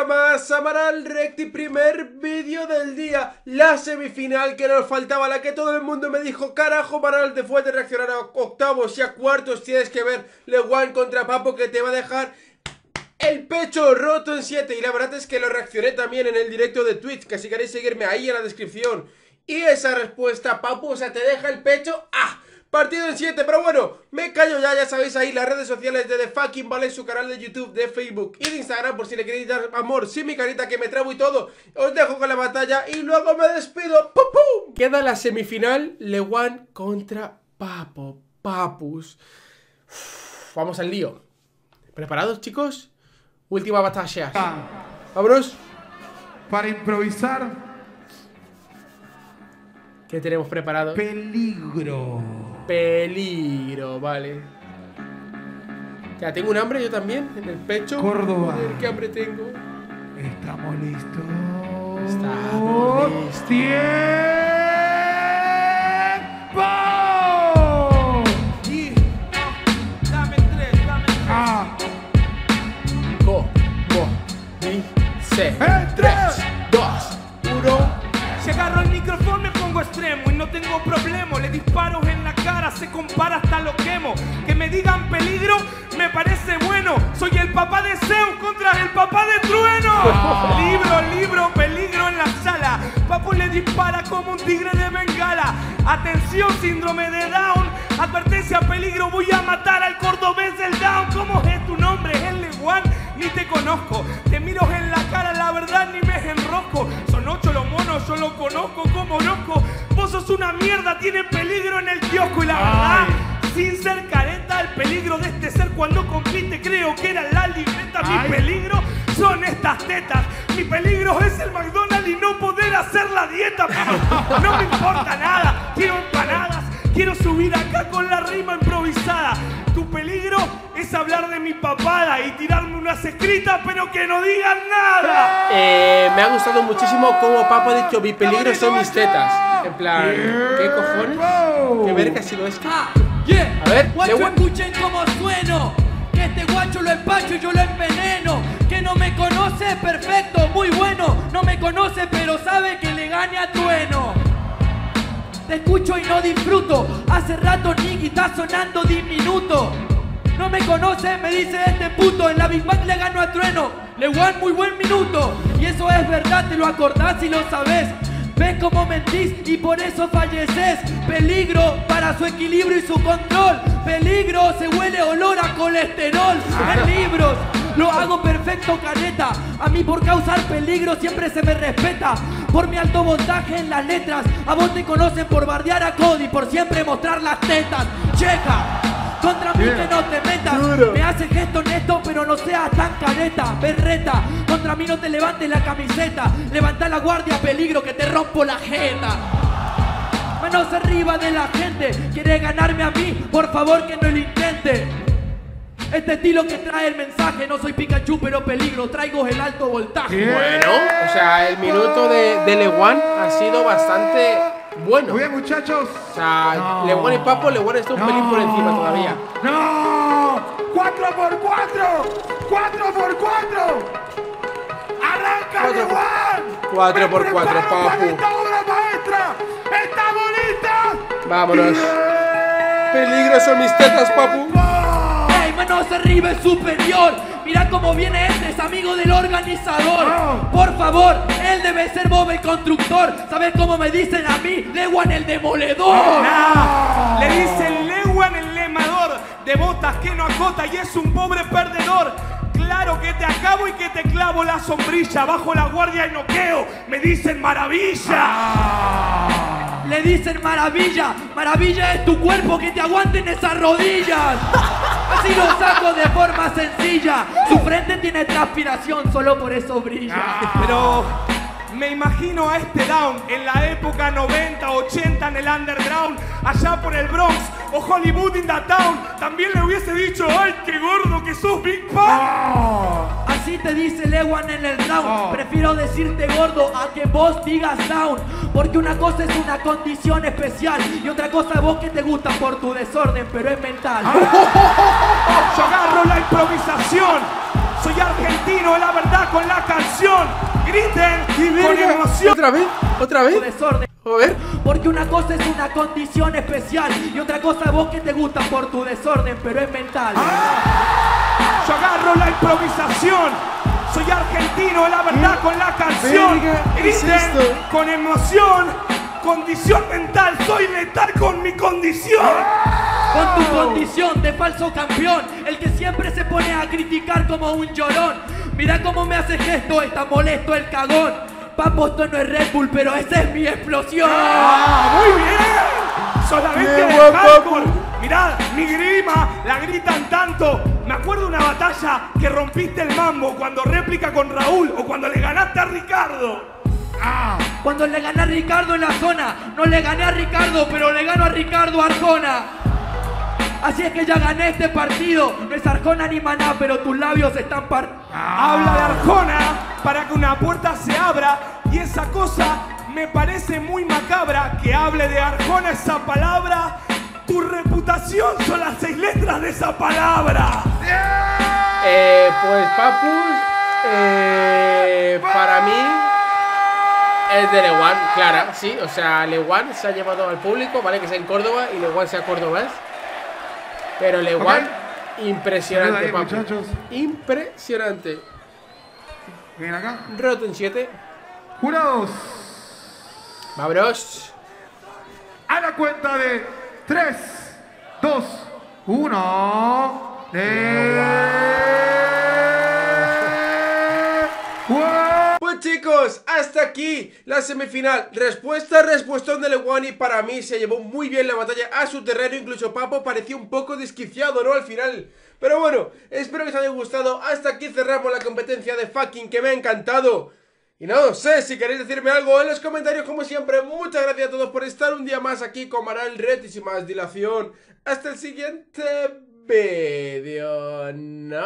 día más a Maral React y primer vídeo del día. La semifinal que nos faltaba, la que todo el mundo me dijo: carajo Maral, te fue de reaccionar a octavos y a cuartos. Tienes que ver Lewan contra Papo, que te va a dejar el pecho roto en 7. Y la verdad es que lo reaccioné también en el directo de Twitch, que si queréis seguirme ahí en la descripción. Y esa respuesta, Papo, o sea, te deja el pecho partido en 7, pero bueno, me callo ya, ya sabéis ahí las redes sociales de The Fucking Su, su canal de YouTube, de Facebook y de Instagram, por si le queréis dar amor, sin mi carita que me trabo y todo. Os dejo con la batalla y luego me despido. ¡Pum, pum! Queda la semifinal, Lewan contra Papo, Papus. Uf, vamos al lío. ¿Preparados, chicos? Última batalla. Vámonos. Para improvisar. ¿Qué tenemos preparado? Peligro. Peligro, vale. Ya tengo un hambre yo también, en el pecho. Córdoba. Joder, qué hambre tengo. Estamos listos. Estamos listos. ¡Tiempo! Yeah. Dame tres. Dice. ¡En 3, 2, 1! Si agarro el micrófono me pongo extremo y no tengo problema. Le disparo en la cara, se compara hasta lo quemo. Que me digan peligro me parece bueno. Soy el papá de Zeus contra el papá de Trueno. Libro, peligro en la sala. Papo le dispara como un tigre de Bengala. Atención, síndrome de Down. Advertencia, peligro, voy a matar al cordobés del Down. ¿Cómo es tu nombre? ¿Es Lewan? Ni te conozco. Te miro en la cara, la verdad ni me enrosco. Son 8 los monos, yo lo conozco como loco. Vos sos una mierda, tiene peligro en el kiosco. Y la verdad, sin ser careta, el peligro de este ser cuando compite creo que era la libreta. Mi peligro son estas tetas. Mi peligro es el McDonald's y no poder hacer la dieta. Pero no me importa nada, quiero empanadas. Quiero subir acá con la rima improvisada. Tu peligro es hablar de mi papada y tirarme unas escritas, pero que no digan nada. Me ha gustado muchísimo cómo Papo ha dicho: mi peligro son mis tetas. En plan, ¿qué cojones? ¿Qué verga si lo es? A ver, guacho, escuchen cómo sueno. Que este guacho lo empacho y yo lo enveneno. Que no me conoce, perfecto, muy bueno. No me conoce, pero sabe que le gane a Trueno. Te escucho y no disfruto. Hace rato Niki está sonando diminuto. No me conoce, me dice este puto. En la Big Mac le ganó a Trueno. Lewan, muy buen minuto. Y eso es verdad, te lo acordás y lo sabés. Ves cómo mentís y por eso falleces. Peligro para su equilibrio y su control. Peligro, se huele olor a colesterol. En libros lo hago perfecto, careta. A mí por causar peligro siempre se me respeta. Por mi alto voltaje en las letras. A vos te conocen por bardear a Cody, por siempre mostrar las tetas. Checa, contra mí que no te metas. Duro. Me hace gesto honesto, pero no seas tan careta. Berreta, contra mí no te levantes la camiseta. Levanta la guardia, peligro, que te rompo la jeta. Manos arriba de la gente. ¿Quieres ganarme a mí? Por favor que no lo intente. Este estilo que trae el mensaje. No soy Pikachu, pero peligro. Traigo el alto voltaje. Bueno, o sea, el minuto de Lewan ha sido bastante bueno. Muy bien, muchachos. O sea, no. Lewan y Papo, Lewan está un pelín por encima todavía. ¡No! ¡4x4! ¡Arranca Lewan! 4x4, Papo. Vámonos. Peligro son mis tetas, Papu. Ey, manos arriba es superior. Mira cómo viene este, es amigo del organizador. Por favor, él debe ser Bob el constructor. ¿Sabes cómo me dicen a mí? Lewan el demoledor. Le dicen Lewan el lemador. De botas que no acota y es un pobre perdedor. Claro que te acabo y que te clavo la sombrilla. Bajo la guardia y noqueo. Me dicen maravilla. Le dicen maravilla. Maravilla es tu cuerpo, que te aguanten esas rodillas. Así lo saco de forma sencilla. Su frente tiene transpiración, solo por eso brilla. Pero me imagino a este Down en la época 90, 80 en el underground, allá por el Bronx o Hollywood in the town. También le hubiese dicho: ¡ay, qué gordo que sos, Big Mac! Así te dice Lewan en el round. Prefiero decirte gordo a que vos digas down. Porque una cosa es una condición especial y otra cosa es vos que te gusta por tu desorden, pero es mental. Yo agarro la improvisación. Soy argentino, camino a la verdad con la canción. Griten con emoción. ¿Otra vez? ¿Otra vez? A ver. Porque una cosa es una condición especial y otra cosa vos que te gusta por tu desorden, pero es mental. Ah, yo agarro la improvisación. Soy argentino, la verdad, con la canción. Griten con emoción. Condición mental, soy letal con mi condición. Con tu condición de falso campeón, el que siempre se pone a criticar como un llorón. Mirá cómo me hace gesto, está molesto el cagón. Papo, esto no es Red Bull, pero esa es mi explosión. Ah, muy bien. Solamente de hardcore. Mirá, mi grima, la gritan tanto. Me acuerdo una batalla que rompiste el mambo cuando réplica con Raúl o cuando le ganaste a Ricardo. Ah. Cuando le gané a Ricardo en la zona, no le gané a Ricardo, pero le gano a Ricardo Arjona. Así es que ya gané este partido. No es Arjona ni Maná, pero tus labios están Habla de Arjona para que una puerta se abra. Y esa cosa me parece muy macabra. Que hable de Arjona esa palabra. Tu reputación son las 6 letras de esa palabra. Pues Papus, para mí es de Lewan, clara, sí, o sea, Lewan se ha llevado al público, vale, que sea en Córdoba y Lewan sea cordobés. Pero Lewan, okay, impresionante, Papu. Muchachos. Impresionante. Ven acá. Rotten 7. Jurados. Mabros. A la cuenta de 3, 2, 1. Chicos, hasta aquí la semifinal. Respuestón de Lewan, y para mí se llevó muy bien la batalla a su terreno. Incluso Papo parecía un poco desquiciado, ¿no? Al final. Pero bueno, espero que os haya gustado. Hasta aquí cerramos la competencia de fucking, que me ha encantado. Y no sé si queréis decirme algo en los comentarios. Como siempre, muchas gracias a todos por estar un día más aquí con Maral Red. Y sin más dilación, hasta el siguiente vídeo, ¿no?